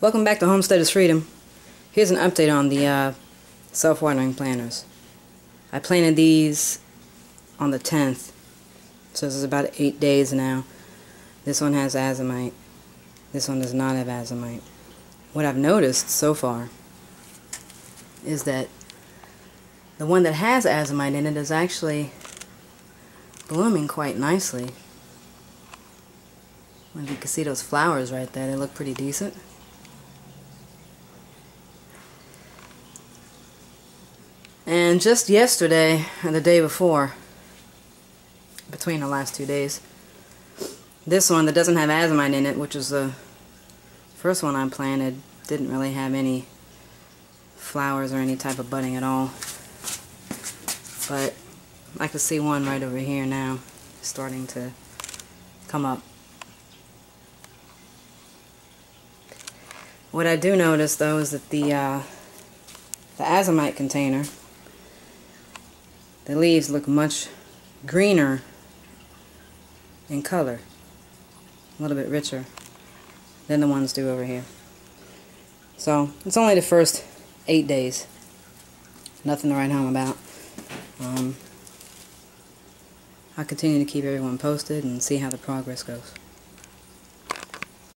Welcome back to Homesteaders Freedom. Here's an update on the self-watering planters. I planted these on the 10th, so this is about 8 days now. This one has azomite. This one does not have azomite. What I've noticed so far is that the one that has azomite in it is actually blooming quite nicely. If you can see those flowers right there, they look pretty decent. And just yesterday and the day before, between the last 2 days, this one that doesn't have azomite in it, which is the first one I planted, didn't really have any flowers or any type of budding at all. But I could see one right over here now starting to come up. What I do notice though is that the azomite container, the leaves look much greener in color, a little bit richer than the ones do over here. So it's only the first 8 days. Nothing to write home about. I'll continue to keep everyone posted and see how the progress goes.